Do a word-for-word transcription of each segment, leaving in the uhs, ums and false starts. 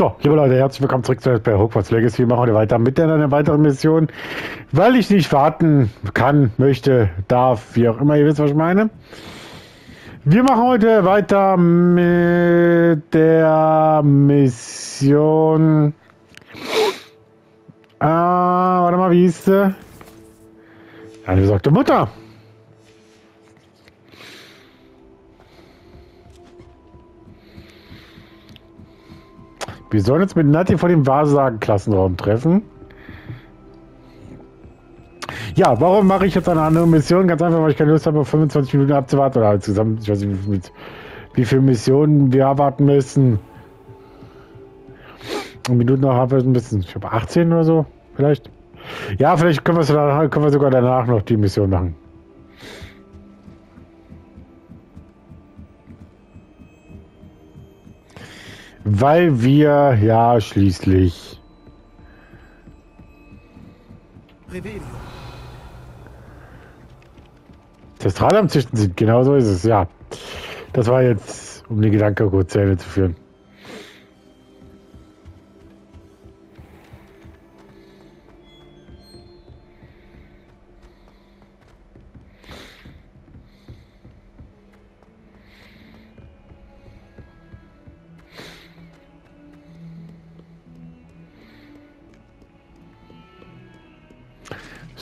So, liebe Leute, herzlich willkommen zurück zu bei Hogwarts Legacy. Wir machen heute weiter mit einer weiteren Mission, weil ich nicht warten kann, möchte, darf, wie auch immer, ihr wisst, was ich meine. Wir machen heute weiter mit der Mission... Ah, warte mal, wie hieß sie? Eine besorgte Mutter. Wir sollen uns mit Natti vor dem Wahrsagen-Klassenraum treffen. Ja, warum mache ich jetzt eine andere Mission? Ganz einfach, weil ich keine Lust habe, fünfundzwanzig Minuten abzuwarten. Oder insgesamt, ich weiß nicht, mit wie viele Missionen wir abwarten müssen. Und Minuten noch habe ich ein bisschen. Ich habe achtzehn oder so, vielleicht. Ja, vielleicht können wir, danach, können wir sogar danach noch die Mission machen. Weil wir, ja, schließlich... Das Strahl am Züchten sind, genau so ist es, ja. Das war jetzt, um den Gedanken kurz zu Ende zu führen.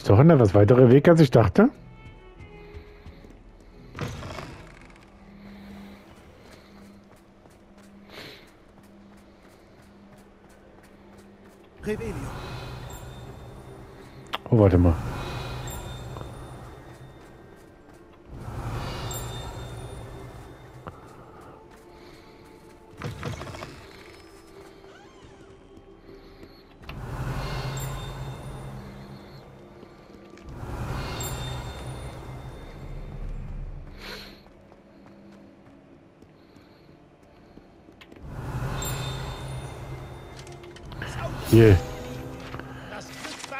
Doch ein etwas weiterer Weg, als ich dachte. Oh, warte mal.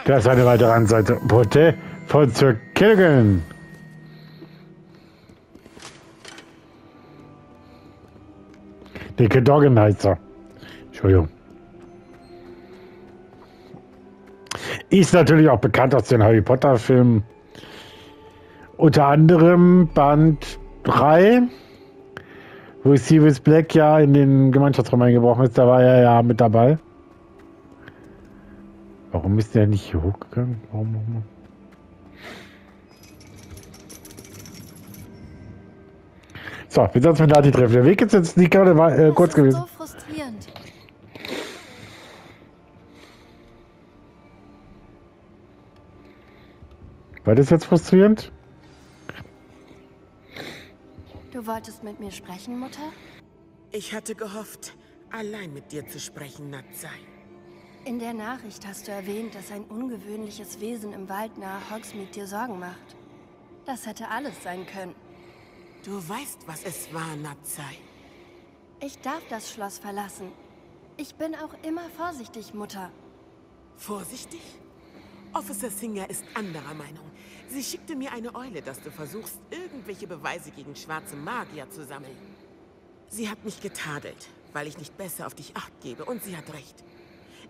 Das ist eine weitere Anseite. Porte von zur Killigan. Der Kedoggenheizer. Entschuldigung. Ist natürlich auch bekannt aus den Harry Potter Filmen. Unter anderem Band drei, wo Sirius Black ja in den Gemeinschaftsraum eingebrochen ist. Da war er ja mit dabei. Warum ist der nicht hier hochgegangen? Warum nochmal? So, wir sollen uns mit Nati treffen. Der Weg ist jetzt nicht gerade äh, kurz gewesen. Das ist so frustrierend. War das jetzt frustrierend? Du wolltest mit mir sprechen, Mutter? Ich hatte gehofft, allein mit dir zu sprechen, Natsai. In der Nachricht hast du erwähnt, dass ein ungewöhnliches Wesen im Wald nahe Hogsmeade dir Sorgen macht. Das hätte alles sein können. Du weißt, was es war, Natsai. Ich darf das Schloss verlassen. Ich bin auch immer vorsichtig, Mutter. Vorsichtig? Officer Singer ist anderer Meinung. Sie schickte mir eine Eule, dass du versuchst, irgendwelche Beweise gegen schwarze Magier zu sammeln. Sie hat mich getadelt, weil ich nicht besser auf dich acht gebe, und sie hat recht.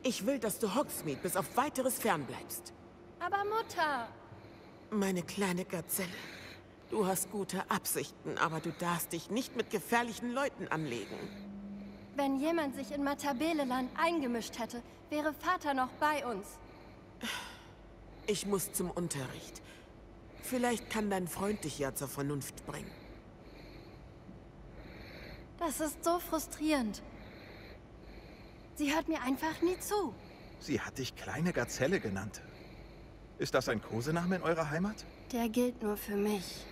Ich will, dass du Hogsmeade bis auf weiteres fern bleibst. Aber Mutter... Meine kleine Gazelle, du hast gute Absichten, aber du darfst dich nicht mit gefährlichen Leuten anlegen. Wenn jemand sich in Matabeleland eingemischt hätte, wäre Vater noch bei uns. Ich muss zum Unterricht. Vielleicht kann dein Freund dich ja zur Vernunft bringen. Das ist so frustrierend. Sie hört mir einfach nie zu. Sie hat dich kleine Gazelle genannt. Ist das ein Kosename in eurer Heimat? Der gilt nur für mich.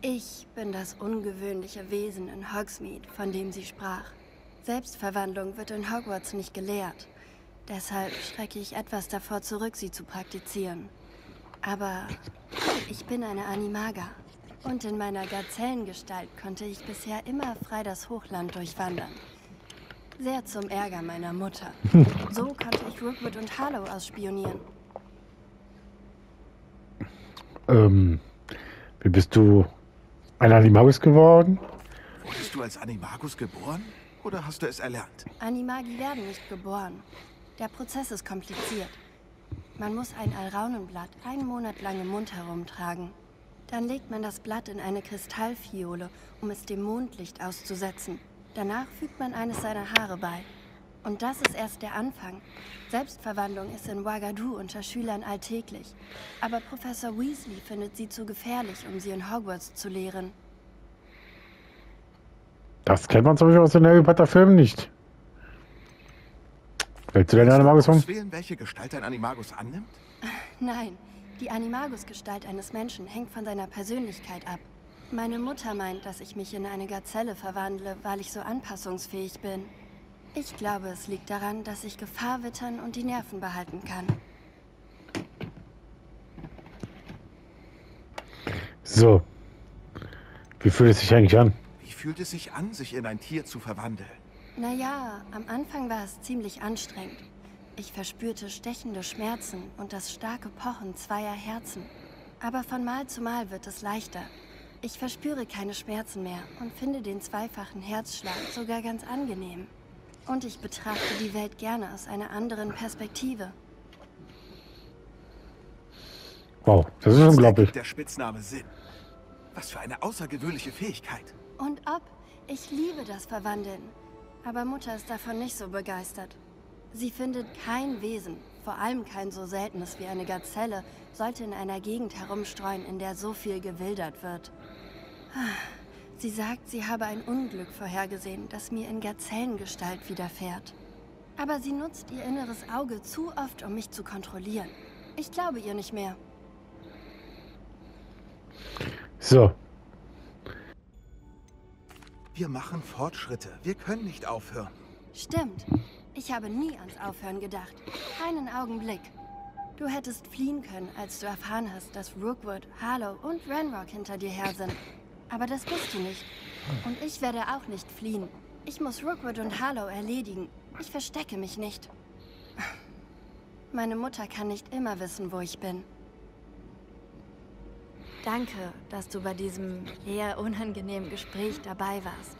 Ich bin das ungewöhnliche Wesen in Hogsmeade, von dem sie sprach. Selbstverwandlung wird in Hogwarts nicht gelehrt. Deshalb schrecke ich etwas davor zurück, sie zu praktizieren. Aber ich bin eine Animaga. Und in meiner Gazellengestalt konnte ich bisher immer frei das Hochland durchwandern. Sehr zum Ärger meiner Mutter. So konnte ich Rookwood und Harlow ausspionieren. Ähm, wie bist du ein Animagus geworden? Wurdest du als Animagus geboren? oder hast du es erlernt? Animagi werden nicht geboren. Der Prozess ist kompliziert. Man muss ein Alraunenblatt einen Monat lang im Mund herumtragen. Dann legt man das Blatt in eine Kristallfiole, um es dem Mondlicht auszusetzen. Danach fügt man eines seiner Haare bei. Und das ist erst der Anfang. Selbstverwandlung ist in Ouagadougou unter Schülern alltäglich. Aber Professor Weasley findet sie zu gefährlich, um sie in Hogwarts zu lehren. Das kennt man zum Beispiel aus den Harry Potter Filmen nicht. Willst du den Animagus um? Wählen, welche Gestalt ein Animagus annimmt? Nein, die Animagus-Gestalt eines Menschen hängt von seiner Persönlichkeit ab. Meine Mutter meint, dass ich mich in eine Gazelle verwandle, weil ich so anpassungsfähig bin. Ich glaube, es liegt daran, dass ich Gefahr wittern und die Nerven behalten kann. So. Wie fühlt es sich eigentlich an? Wie fühlt es sich an, sich in ein Tier zu verwandeln? Naja, am Anfang war es ziemlich anstrengend. Ich verspürte stechende Schmerzen und das starke Pochen zweier Herzen. Aber von Mal zu Mal wird es leichter. Ich verspüre keine Schmerzen mehr und finde den zweifachen Herzschlag sogar ganz angenehm. Und ich betrachte die Welt gerne aus einer anderen Perspektive. Wow, das ist unglaublich. Der Spitzname Sinn. Was für eine außergewöhnliche Fähigkeit. Und ob, ich liebe das Verwandeln. Aber Mutter ist davon nicht so begeistert. Sie findet kein Wesen, vor allem kein so seltenes wie eine Gazelle, sollte in einer Gegend herumstreuen, in der so viel gewildert wird. Sie sagt, sie habe ein Unglück vorhergesehen, das mir in Gazellengestalt widerfährt. Aber sie nutzt ihr inneres Auge zu oft, um mich zu kontrollieren. Ich glaube ihr nicht mehr. So. Wir machen Fortschritte. Wir können nicht aufhören. Stimmt. Ich habe nie ans Aufhören gedacht. Keinen Augenblick. Du hättest fliehen können, als du erfahren hast, dass Rookwood, Harlow und Renrock hinter dir her sind. Aber das bist du nicht. Und ich werde auch nicht fliehen. Ich muss Rookwood und Harlow erledigen. Ich verstecke mich nicht. Meine Mutter kann nicht immer wissen, wo ich bin. Danke, dass du bei diesem eher unangenehmen Gespräch dabei warst.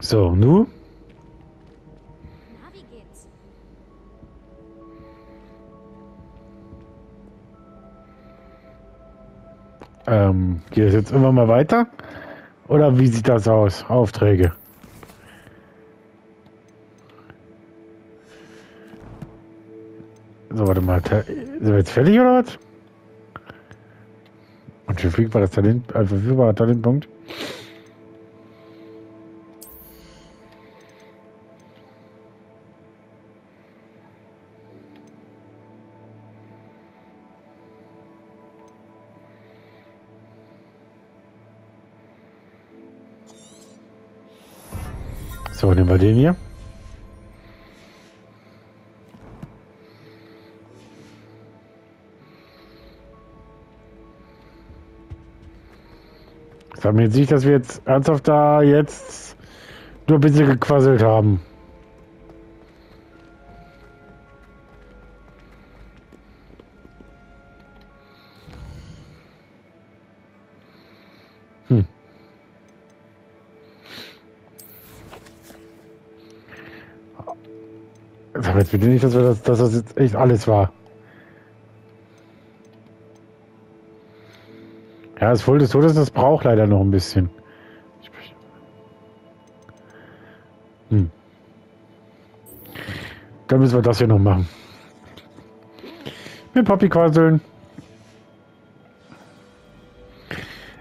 So, nun? Ähm, geht es jetzt immer mal weiter? Oder wie sieht das aus? Aufträge. So, warte mal. Sind wir jetzt fertig oder was? Und verfügbarer Talent, äh, verfügbarer Talentpunkt. So, nehmen wir den hier. Sag mir jetzt nicht, dass wir jetzt ernsthaft da jetzt nur ein bisschen gequasselt haben. Hm. Sag mir jetzt bitte nicht, dass, wir das, dass das jetzt echt alles war. Ja, das Voll des Todes, das braucht leider noch ein bisschen. Hm. Dann müssen wir das hier noch machen. Mit Poppy Korseln.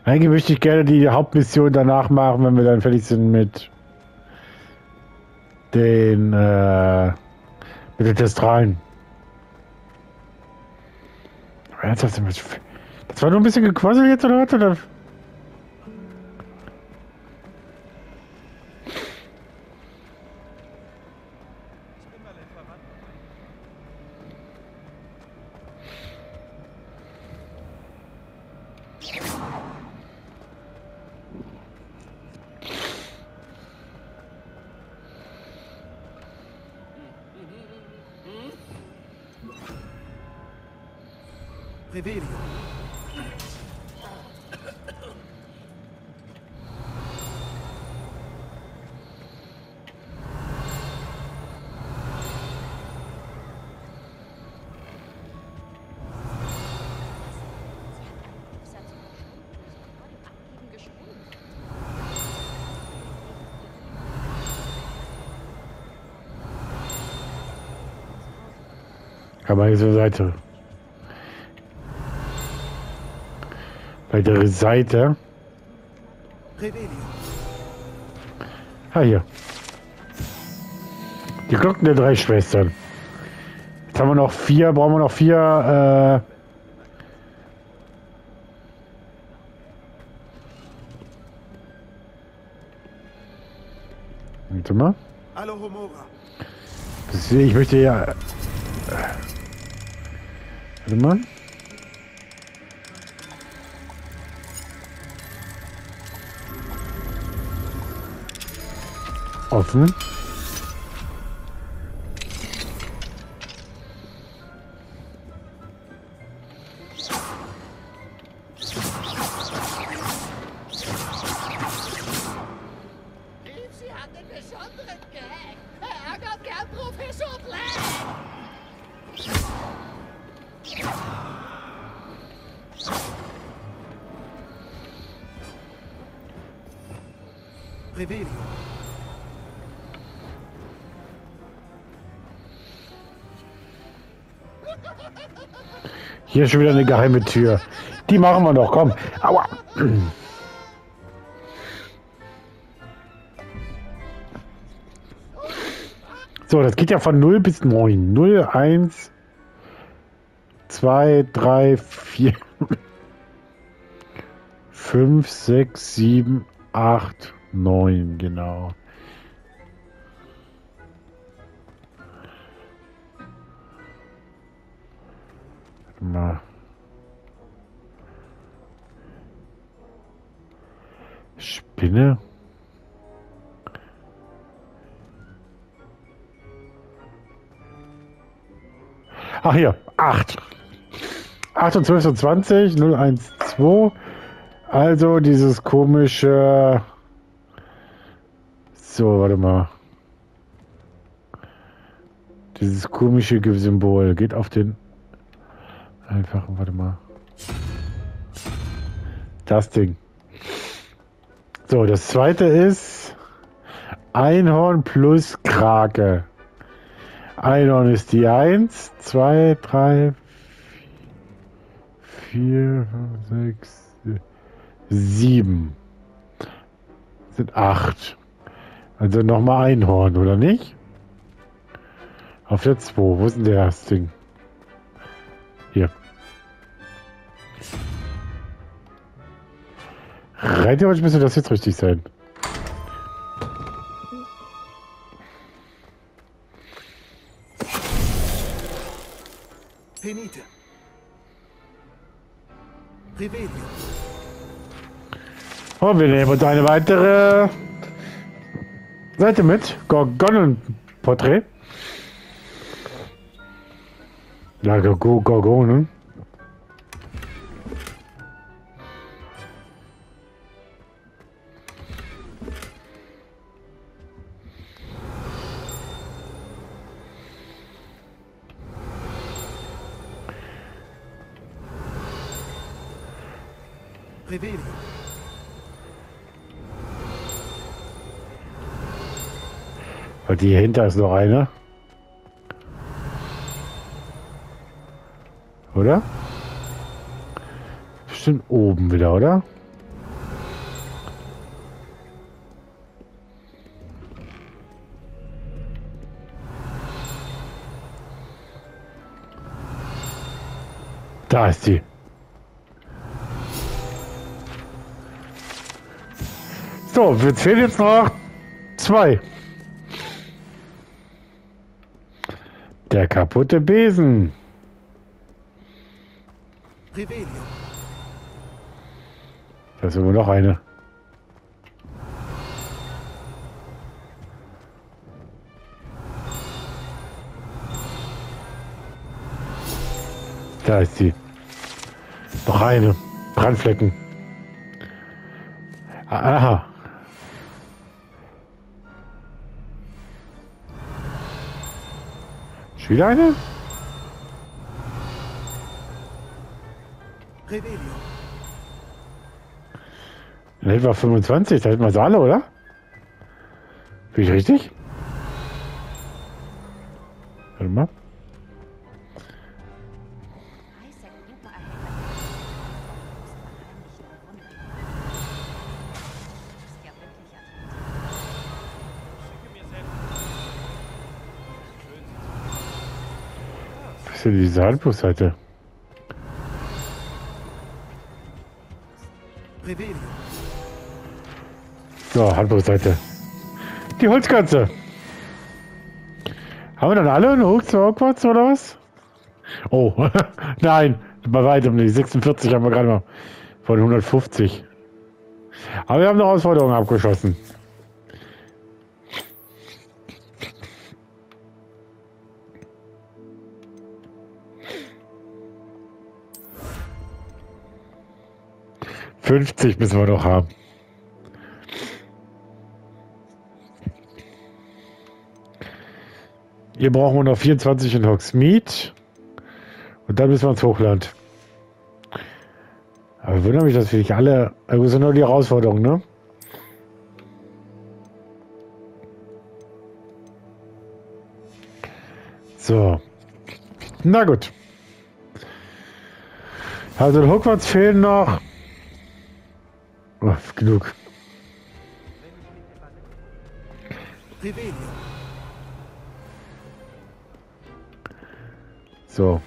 Eigentlich möchte ich gerne die Hauptmission danach machen, wenn wir dann fertig sind mit den äh, mit den Testralen. Aber ernsthaft sind wir schon. Das war nur ein bisschen gequasselt jetzt, oder was? Oder? Aber diese Seite. Weitere Seite. Ah, hier. Die Glocken der drei Schwestern. Jetzt haben wir noch vier, brauchen wir noch vier, äh, warte mal. Ich möchte ja... Warte mal. Offen. Hier ist schon wieder eine geheime Tür. Die machen wir noch, komm. Aua. So, das geht ja von null bis neun. null, eins, zwei, drei, vier, fünf, sechs, sieben, acht, neun, genau. Na. Spinne? Ach hier, acht. acht und zwölf und zwanzig, null, eins, zwei. Also dieses komische... So, warte mal. Dieses komische Symbol geht auf den... Einfach, warte mal. Das Ding. So, das zweite ist Einhorn plus Krake. Einhorn ist die eins, zwei, drei, vier, fünf, sechs, sieben. Das sind acht. Also nochmal Einhorn, oder nicht? Auf der zwei. Wo ist denn der das Ding? Hier. Rein theoretisch müsste das jetzt richtig sein. Penite. Privedio. Und wir nehmen uns eine weitere Seite mit. Gorgonenporträt. Ja, go, go, go, go, ne? Und hier hinter ist noch eine. Oder? Bestimmt oben wieder, oder? Da ist sie. So, wir zählen jetzt noch zwei. Der kaputte Besen. Da ist wohl noch eine. Da ist sie. Noch eine. Brandflecken. Aha. Ist wieder eine? In etwa fünfundzwanzig, da hätten wir sie alle, oder? Bin ich richtig? Warte mal. für diese Handbusseite? So, Handbusseite. Die Holzkatze. Haben wir dann alle einen Hook zu Hogwarts oder was? Oh, nein, bei weitem nicht. sechsundvierzig haben wir gerade mal von hundertfünfzig. Aber wir haben noch Herausforderungen abgeschossen. fünfzig müssen wir noch haben. Hier brauchen wir noch vierundzwanzig in Hogsmeade. Und dann müssen wir ins Hochland. Aber ich wundere mich, dass wir nicht alle... Das sind nur die Herausforderungen, ne? So. Na gut. Also in Hogwarts fehlen noch... Oh, genug. So.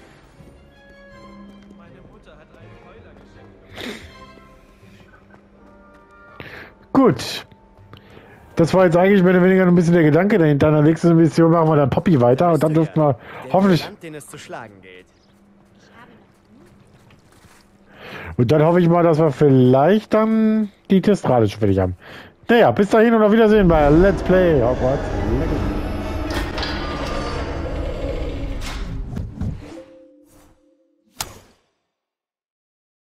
Gut. Das war jetzt eigentlich mehr oder weniger ein bisschen der Gedanke dahinter. In der nächsten Mission machen wir dann Poppy weiter und dann dürften wir hoffentlich... Und dann hoffe ich mal, dass wir vielleicht dann die Testrate schon fertig haben. Naja, bis dahin und auf Wiedersehen bei Let's Play Hogwarts Legacy.